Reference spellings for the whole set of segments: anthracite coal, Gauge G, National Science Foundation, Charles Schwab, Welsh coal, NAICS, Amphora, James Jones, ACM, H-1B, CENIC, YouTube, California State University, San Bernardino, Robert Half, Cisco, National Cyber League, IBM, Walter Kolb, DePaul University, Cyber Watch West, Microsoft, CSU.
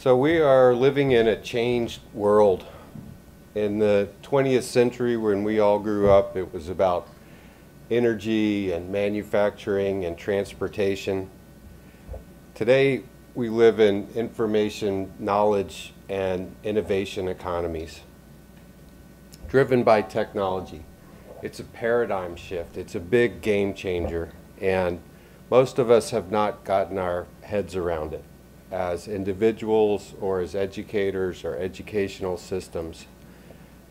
So we are living in a changed world. In the 20th century, when we all grew up, it was about energy and manufacturing and transportation. Today, we live in information, knowledge, and innovation economies, driven by technology. It's a paradigm shift. It's a big game changer, and most of us have not gotten our heads around it as individuals or as educators or educational systems.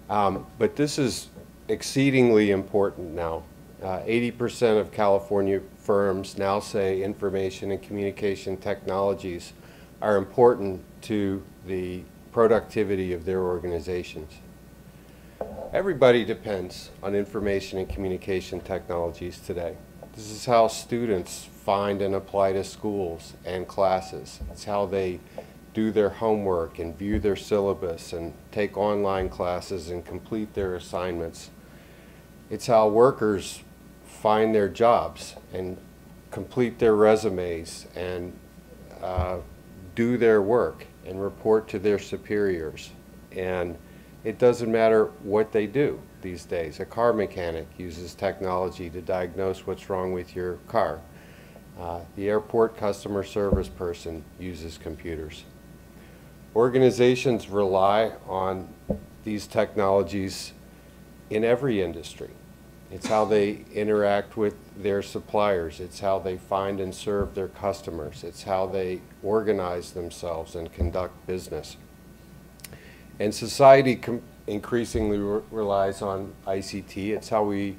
But this is exceedingly important now. 80% of California firms now say information and communication technologies are important to the productivity of their organizations. Everybody depends on information and communication technologies today. This is how students find and apply to schools and classes. It's how they do their homework and view their syllabus and take online classes and complete their assignments. It's how workers find their jobs and complete their resumes and do their work and report to their superiors. And it doesn't matter what they do these days. A car mechanic uses technology to diagnose what's wrong with your car. The airport customer service person uses computers. Organizations rely on these technologies in every industry. It's how they interact with their suppliers. It's how they find and serve their customers. It's how they organize themselves and conduct business. And society increasingly relies on ICT. It's how we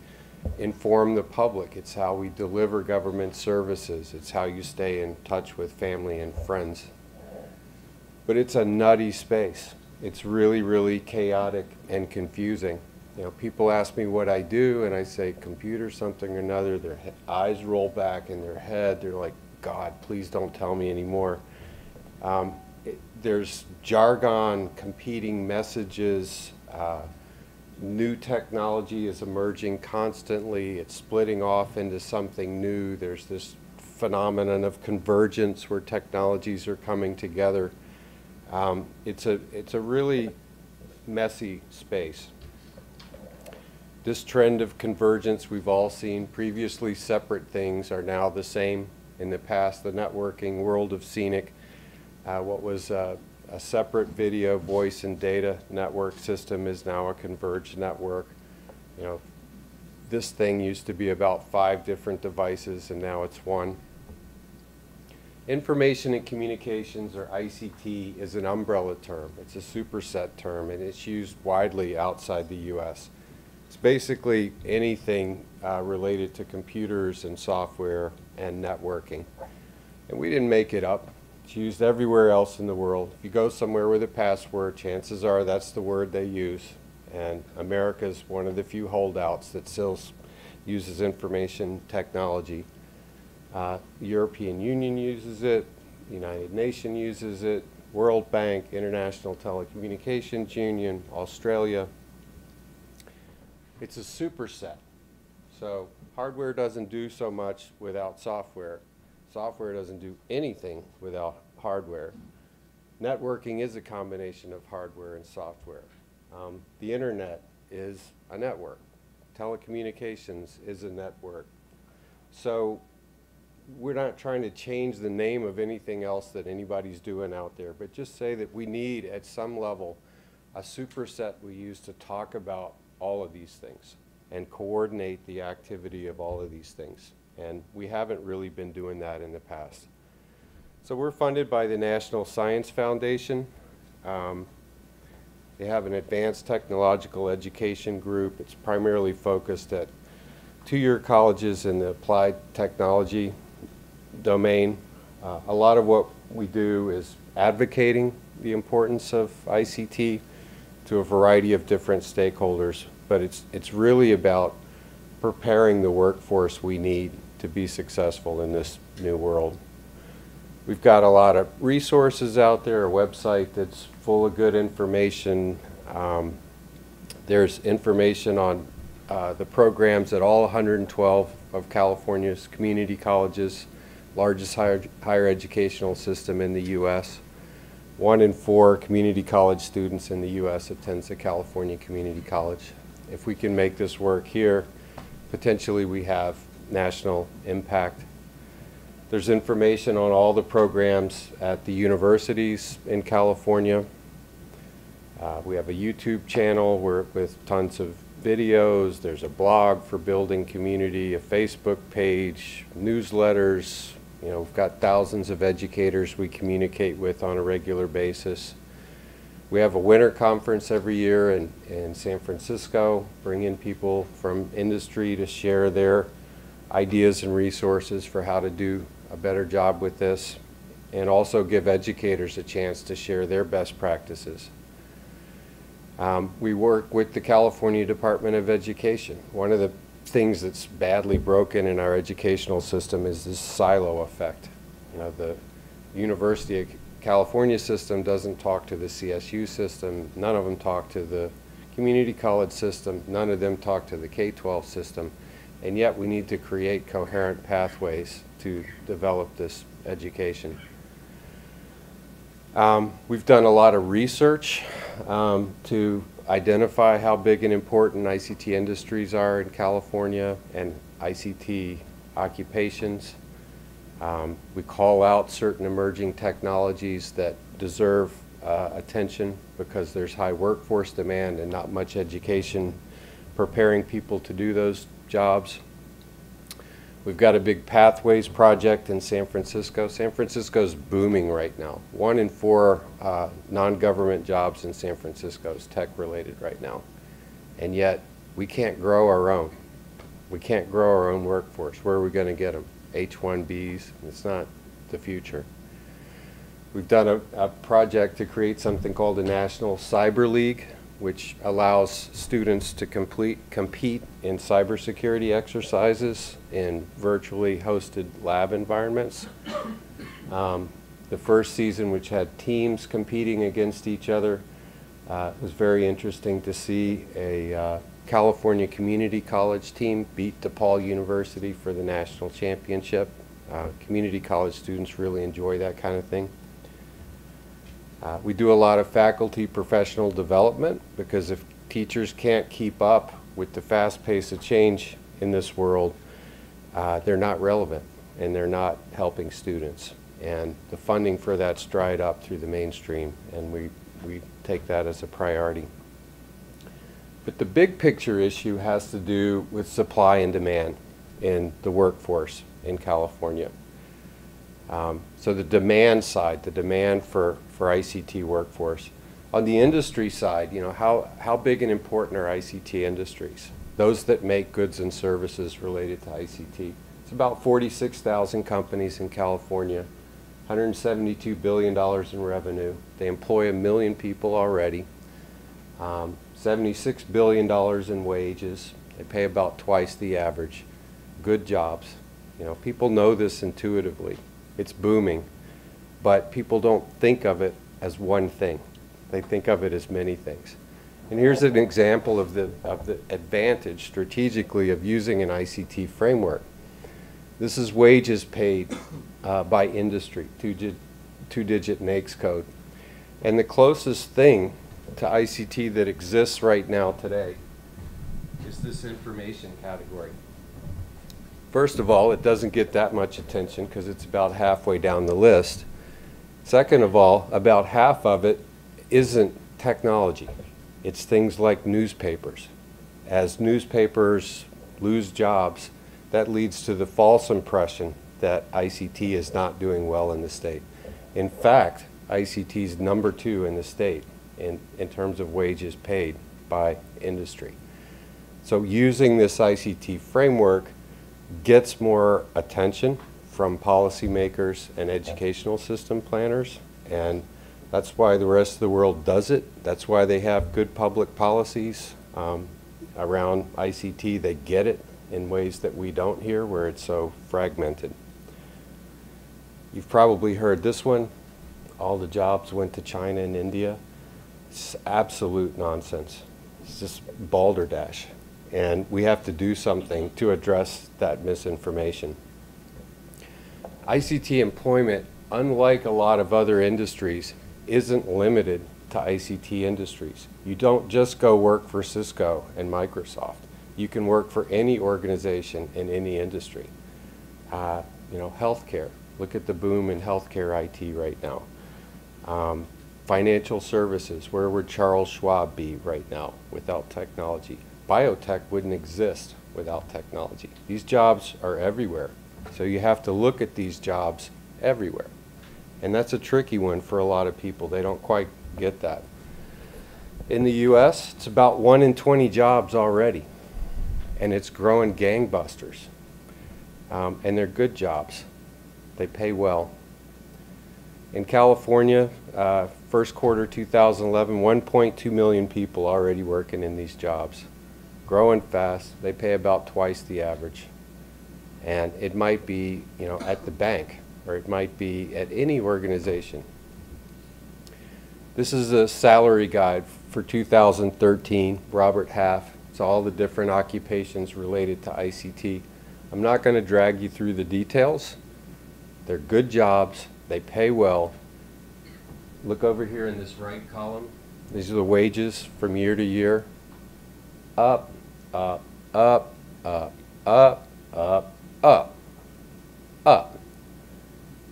inform the public. It's how we deliver government services. It's how you stay in touch with family and friends. But it's a nutty space. It's really, really chaotic and confusing. You know, people ask me what I do, and I say computer something or another. Their eyes roll back in their head. They're like, God, please don't tell me anymore. There's jargon, competing messages, new technology is emerging constantly. It's splitting off into something new. There's this phenomenon of convergence where technologies are coming together. It's a really messy space. This trend of convergence we've all seen. Previously separate things are now the same. In the past, the networking world of CENIC, what was a separate video, voice, and data network system is now a converged network. You know, this thing used to be about 5 different devices, and now it's one. Information and communications, or ICT, is an umbrella term. It's a superset term, and it's used widely outside the U.S. It's basically anything related to computers and software and networking. And we didn't make it up. It's used everywhere else in the world. If you go somewhere with a password, chances are that's the word they use. And America's one of the few holdouts that still uses information technology. European Union uses it. United Nations uses it. World Bank, International Telecommunications Union, Australia. It's a superset. So hardware doesn't do so much without software. Software doesn't do anything without hardware. Networking is a combination of hardware and software. The internet is a network. Telecommunications is a network. So we're not trying to change the name of anything else that anybody's doing out there, but just say that we need, at some level, a superset we use to talk about all of these things and coordinate the activity of all of these things. And we haven't really been doing that in the past. So we're funded by the National Science Foundation. They have an advanced technological education group. It's primarily focused at 2-year colleges in the applied technology domain. A lot of what we do is advocating the importance of ICT to a variety of different stakeholders, but it's really about preparing the workforce we need to be successful in this new world. We've got a lot of resources out there, a website that's full of good information. There's information on the programs at all 112 of California's community colleges, largest higher educational system in the U.S. 1 in 4 community college students in the U.S. attends a California community college. If we can make this work here, potentially we have national impact. There's information on all the programs at the universities in California. We have a YouTube channel with tons of videos. There's a blog for building community, a Facebook page, newsletters. You know, we've got thousands of educators we communicate with on a regular basis. We have a winter conference every year in San Francisco, bring in people from industry to share their ideas and resources for how to do a better job with this, and also give educators a chance to share their best practices. We work with the California Department of Education. One of the things that's badly broken in our educational system is this silo effect. You know, the University of California system doesn't talk to the CSU system, none of them talk to the community college system, none of them talk to the K-12 system, and yet we need to create coherent pathways to develop this education. We've done a lot of research to identify how big and important ICT industries are in California and ICT occupations. We call out certain emerging technologies that deserve attention because there's high workforce demand and not much education preparing people to do those jobs. We've got a big pathways project in San Francisco. San Francisco's booming right now. 1 in 4 non-government jobs in San Francisco is tech-related right now. And yet, we can't grow our own. We can't grow our own workforce. Where are we going to get them? H-1Bs. It's not the future. We've done a project to create something called the National Cyber League, which allows students to compete in cybersecurity exercises in virtually hosted lab environments. The first season, which had teams competing against each other, was very interesting to see a California Community College team beat DePaul University for the national championship. Community college students really enjoy that kind of thing. We do a lot of faculty professional development because if teachers can't keep up with the fast pace of change in this world, they're not relevant and they're not helping students. And the funding for that's dried up through the mainstream, and we take that as a priority. But the big picture issue has to do with supply and demand in the workforce in California. So the demand side, the demand for ICT workforce. On the industry side, you know, how big and important are ICT industries? Those that make goods and services related to ICT. It's about 46,000 companies in California, $172 billion in revenue. They employ 1 million people already, $76 billion in wages. They pay about twice the average. Good jobs. You know, people know this intuitively. It's booming, but people don't think of it as one thing. They think of it as many things. And here's an example of the advantage strategically of using an ICT framework. This is wages paid by industry, two-digit NAICS code. And the closest thing to ICT that exists right now today is this information category. First of all, it doesn't get that much attention because it's about halfway down the list. Second of all, about half of it isn't technology. It's things like newspapers. As newspapers lose jobs, that leads to the false impression that ICT is not doing well in the state. In fact, ICT is number 2 in the state in terms of wages paid by industry. So using this ICT framework gets more attention from policymakers and educational system planners, and that's why the rest of the world does it. That's why they have good public policies around ICT. They get it in ways that we don't here, where it's so fragmented. You've probably heard this one. All the jobs went to China and India. It's absolute nonsense. It's just balderdash. And we have to do something to address that misinformation. ICT employment, unlike a lot of other industries, isn't limited to ICT industries. You don't just go work for Cisco and Microsoft. You can work for any organization in any industry. You know, healthcare. Look at the boom in healthcare IT right now. Financial services. Where would Charles Schwab be right now without technology? Biotech wouldn't exist without technology. These jobs are everywhere. So you have to look at these jobs everywhere. And that's a tricky one for a lot of people. They don't quite get that. In the US, it's about 1 in 20 jobs already. And it's growing gangbusters. And they're good jobs. They pay well. In California, first quarter 2011, 1.2 million people already working in these jobs. Growing fast. They pay about twice the average. And it might be, you know, at the bank, or it might be at any organization. This is a salary guide for 2013, Robert Half. It's all the different occupations related to ICT. I'm not going to drag you through the details. They're good jobs. They pay well. Look over here in this right column. These are the wages from year to year. Up, up, up, up, up, up, up, up.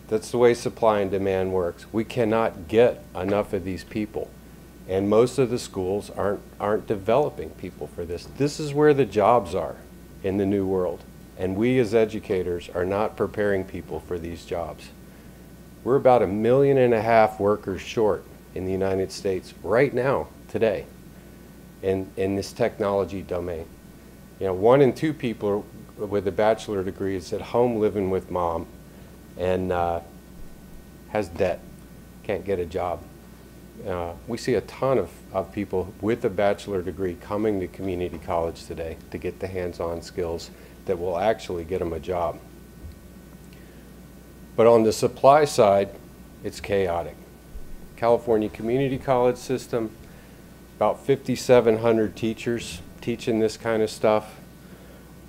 That's the way supply and demand works. We cannot get enough of these people. And most of the schools aren't developing people for this. This is where the jobs are in the new world. And we as educators are not preparing people for these jobs. We're about 1.5 million workers short in the United States right now, today, in this technology domain. You know, 1 in 2 people with a bachelor degree is at home living with mom and has debt, can't get a job. We see a ton of people with a bachelor degree coming to community college today to get the hands-on skills that will actually get them a job. But on the supply side, it's chaotic. California community college system, about 5,700 teachers teaching this kind of stuff.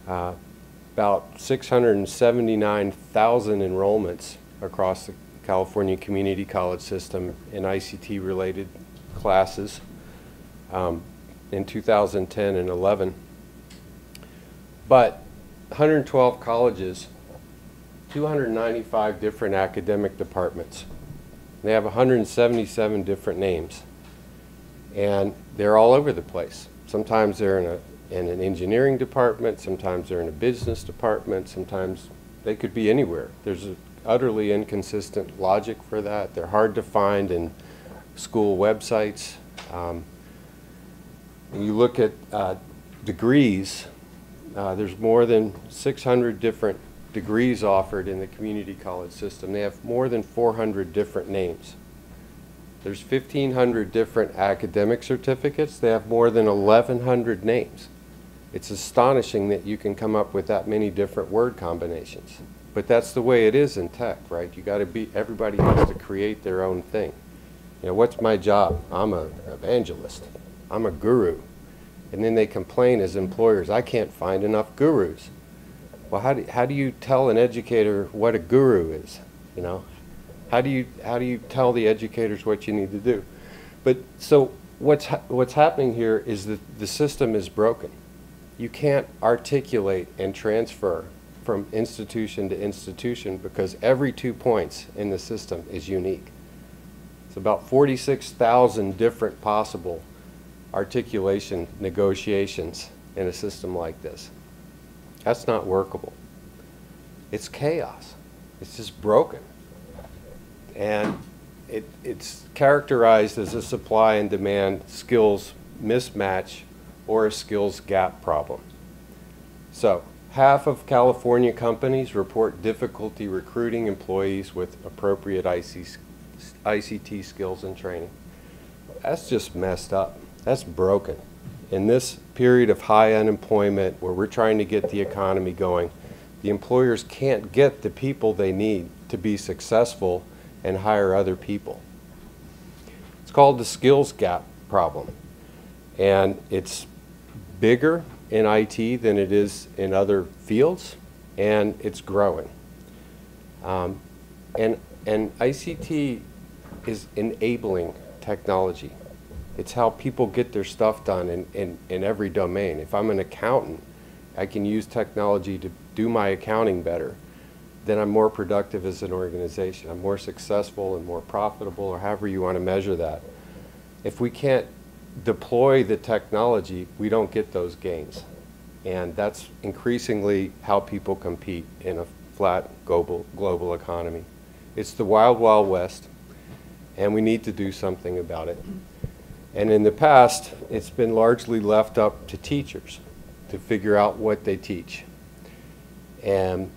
About 679,000 enrollments across the California Community College System in ICT-related classes in 2010 and 11. But 112 colleges, 295 different academic departments. They have 177 different names. And they're all over the place. Sometimes they're in an engineering department, sometimes they're in a business department, sometimes they could be anywhere. There's an utterly inconsistent logic for that. They're hard to find in school websites. When you look at degrees, there's more than 600 different degrees offered in the community college system. They have more than 400 different names. There's 1,500 different academic certificates. They have more than 1,100 names. It's astonishing that you can come up with that many different word combinations. But that's the way it is in tech, right? You got to be, everybody has to create their own thing. You know, what's my job? I'm an evangelist. I'm a guru. And then they complain as employers, I can't find enough gurus. Well, how do you tell an educator what a guru is, you know? How do you tell the educators what you need to do? But so what's happening here is that the system is broken. You can't articulate and transfer from institution to institution because every 2 points in the system is unique. It's about 46,000 different possible articulation negotiations in a system like this. That's not workable. It's chaos. It's just broken. And it's characterized as a supply and demand skills mismatch or a skills gap problem. So half of California companies report difficulty recruiting employees with appropriate ICT skills and training. That's just messed up. That's broken. In this period of high unemployment where we're trying to get the economy going, the employers can't get the people they need to be successful and hire other people. It's called the skills gap problem. And it's bigger in IT than it is in other fields, and it's growing. And ICT is enabling technology. It's how people get their stuff done in every domain. If I'm an accountant, I can use technology to do my accounting better. Then I'm more productive as an organization. I'm more successful and more profitable, or however you want to measure that. If we can't deploy the technology, we don't get those gains. And that's increasingly how people compete in a flat global economy. It's the wild, wild west, and we need to do something about it. And in the past, it's been largely left up to teachers to figure out what they teach. And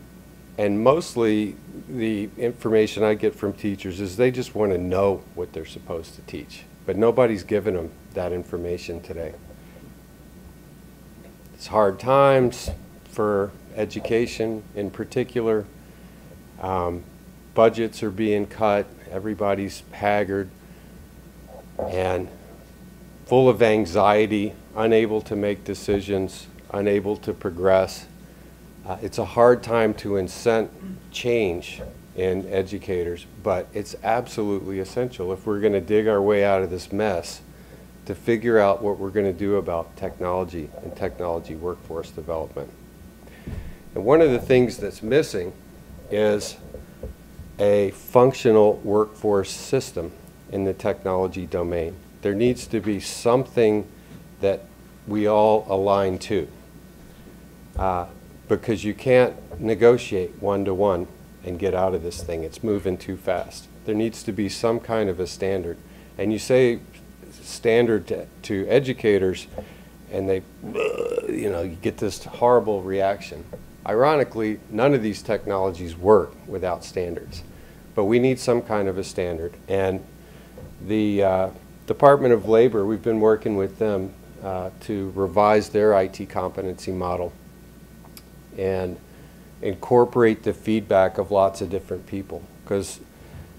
mostly the information I get from teachers is they just want to know what they're supposed to teach. But nobody's giving them that information today. It's hard times for education in particular. Budgets are being cut. Everybody's haggard and full of anxiety, unable to make decisions, unable to progress. It's a hard time to incent change in educators, but it's absolutely essential if we're going to dig our way out of this mess to figure out what we're going to do about technology and technology workforce development. And one of the things that's missing is a functional workforce system in the technology domain. There needs to be something that we all align to, because you can't negotiate one-to-one and get out of this thing. It's moving too fast. There needs to be some kind of a standard. And you say standard to educators, and they, you get this horrible reaction. Ironically, none of these technologies work without standards. But we need some kind of a standard. And the Department of Labor, we've been working with them to revise their IT competency model and incorporate the feedback of lots of different people. Because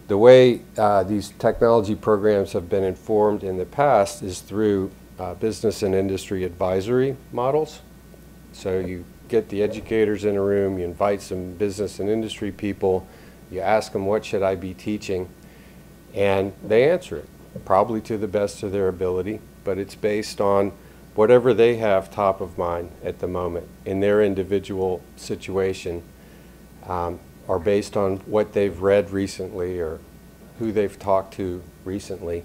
the way these technology programs have been informed in the past is through business and industry advisory models. So you get the educators in a room, you invite some business and industry people, you ask them, what should I be teaching? And they answer it, probably to the best of their ability, but it's based on whatever they have top of mind at the moment in their individual situation, or based on what they've read recently or who they've talked to recently.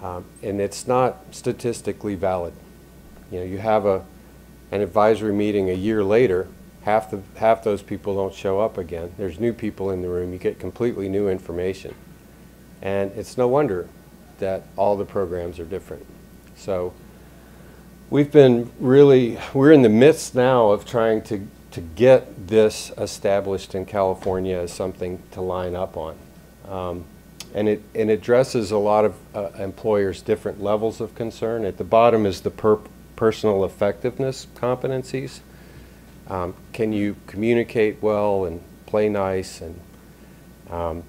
And it's not statistically valid. You know, you have an advisory meeting a year later, half those people don't show up again. There's new people in the room. You get completely new information. And it's no wonder that all the programs are different. So we've been really, we're in the midst now of trying to get this established in California as something to line up on. And it addresses a lot of employers' different levels of concern. At the bottom is the personal effectiveness competencies. Can you communicate well and play nice and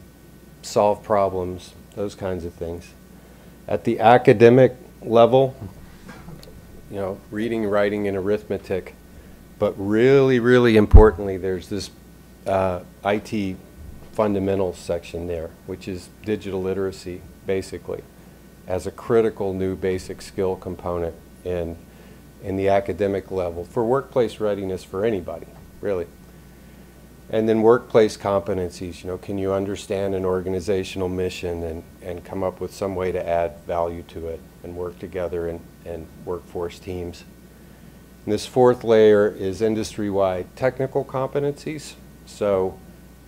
solve problems, those kinds of things. At the academic level, you know, reading, writing, and arithmetic, but really, really importantly, there's this IT fundamentals section there, which is digital literacy, basically, as a critical new basic skill component in the academic level for workplace readiness for anybody, really. And then workplace competencies, you know, can you understand an organizational mission and come up with some way to add value to it and work together in workforce teams. And this fourth layer is industry-wide technical competencies, so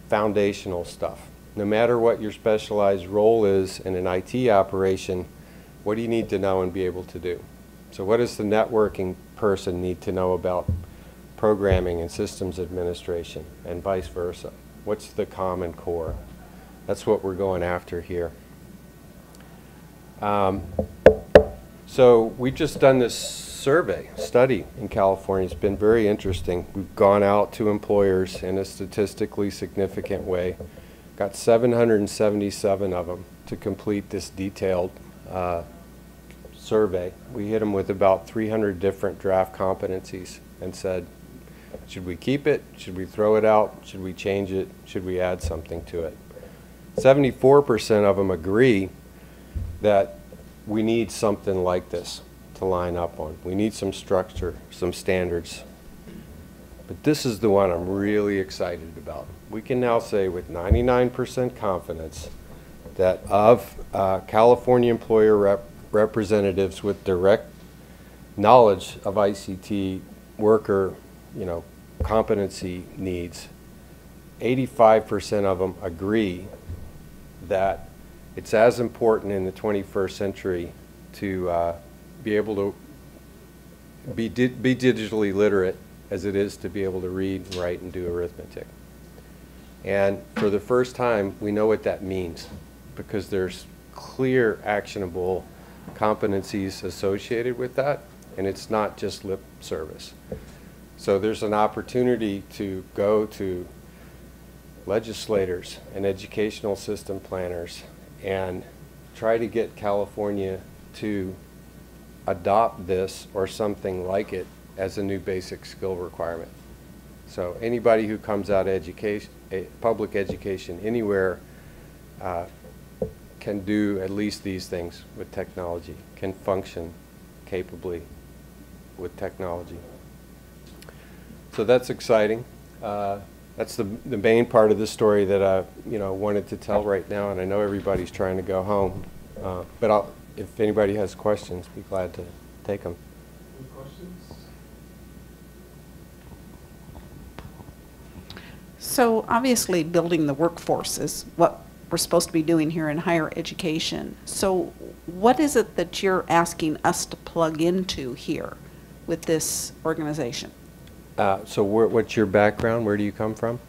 foundational stuff. No matter what your specialized role is in an IT operation, what do you need to know and be able to do? So what does the networking person need to know about programming and systems administration, and vice versa? What's the common core? That's what we're going after here. So we've just done this study in California. It's been very interesting. We've gone out to employers in a statistically significant way, got 777 of them to complete this detailed survey. We hit them with about 300 different draft competencies and said, should we keep it? Should we throw it out? Should we change it? Should we add something to it? 74% of them agree that we need something like this to line up on. We need some structure, some standards. But this is the one I'm really excited about. We can now say with 99% confidence that of California employer representatives with direct knowledge of ICT worker, competency needs, 85% of them agree that it's as important in the 21st century to be able to be digitally literate as it is to be able to read, write, and do arithmetic. And for the first time, we know what that means because there's clear, actionable competencies associated with that, and it's not just lip service. So there's an opportunity to go to legislators and educational system planners and try to get California to adopt this or something like it as a new basic skill requirement. So anybody who comes out of education, public education anywhere can do at least these things with technology, can function capably with technology. So that's exciting. That's the main part of the story that I wanted to tell right now, and I know everybody's trying to go home. But if anybody has questions, be glad to take them. Any questions? So obviously building the workforce is what we're supposed to be doing here in higher education. So what is it that you're asking us to plug into here with this organization? So what's your background? Where do you come from?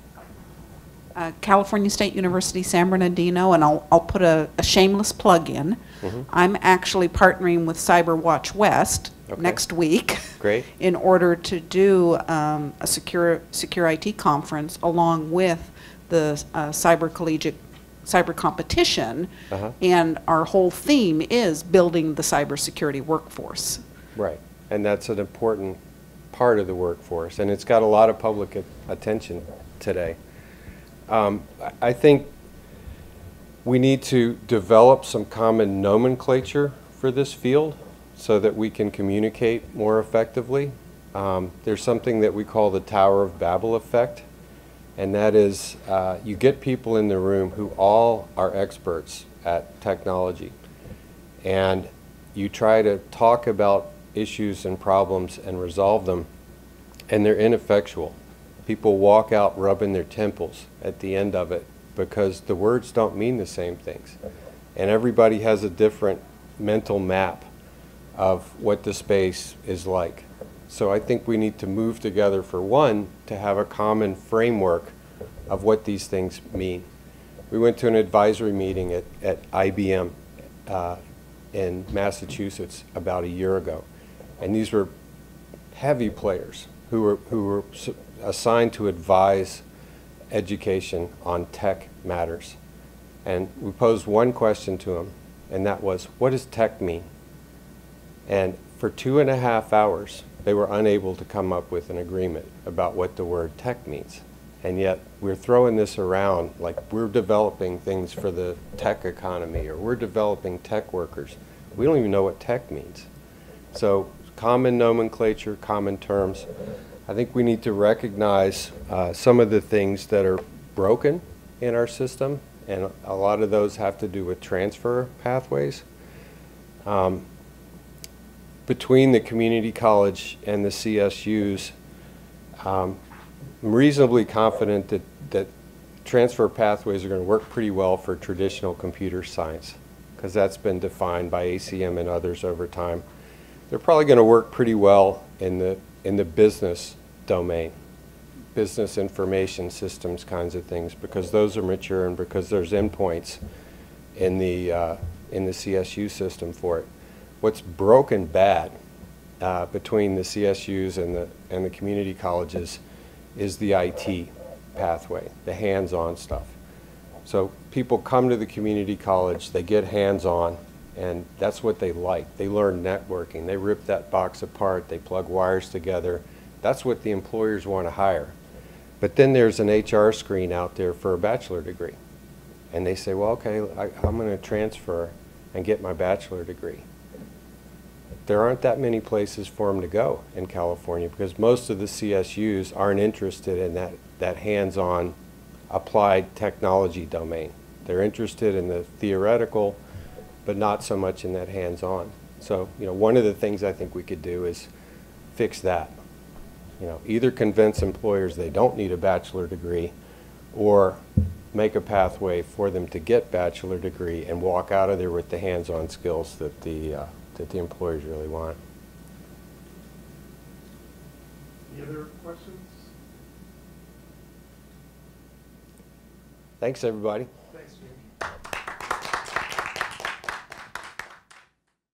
California State University, San Bernardino, and I'll put a shameless plug in. Mm-hmm. I'm actually partnering with Cyber Watch West next week. Great. In order to do a secure IT conference along with the cyber competition, and our whole theme is building the cybersecurity workforce. Right, and that's an important part of the workforce, and it's got a lot of public attention today. I think we need to develop some common nomenclature for this field so that we can communicate more effectively. There's something that we call the Tower of Babel effect, and that is you get people in the room who all are experts at technology, and you try to talk about issues and problems and resolve them, and they're ineffectual. People walk out rubbing their temples at the end of it because the words don't mean the same things, and everybody has a different mental map of what the space is like. So I think we need to move together, for one, to have a common framework of what these things mean. We went to an advisory meeting at IBM in Massachusetts about a year ago, and these were heavy players who were assigned to advise education on tech matters. And we posed one question to them, and that was, what does tech mean? And for 2.5 hours, they were unable to come up with an agreement about what the word tech means. And yet we're throwing this around like we're developing things for the tech economy or we're developing tech workers. We don't even know what tech means. So common nomenclature, common terms. I think we need to recognize some of the things that are broken in our system, and a lot of those have to do with transfer pathways. Between the community college and the CSUs, I'm reasonably confident that transfer pathways are going to work pretty well for traditional computer science, because that's been defined by ACM and others over time. They're probably going to work pretty well in the business domain, business information systems kinds of things, because those are mature and because there's endpoints in the CSU system for it. What's broken bad between the CSUs and the community colleges is the IT pathway, the hands-on stuff. So people come to the community college, they get hands-on, and that's what they like. They learn networking. They rip that box apart. They plug wires together. That's what the employers want to hire. But then there's an HR screen out there for a bachelor degree. and they say, well, okay, I'm going to transfer and get my bachelor degree. There aren't that many places for them to go in California because most of the CSUs aren't interested in that hands-on applied technology domain. They're interested in the theoretical, but not so much in that hands-on. So, you know, one of the things I think we could do is fix that. You know, either convince employers they don't need a bachelor degree or make a pathway for them to get bachelor degree and walk out of there with the hands-on skills that the employers really want. Any other questions? Thanks, everybody. Thanks, Jim.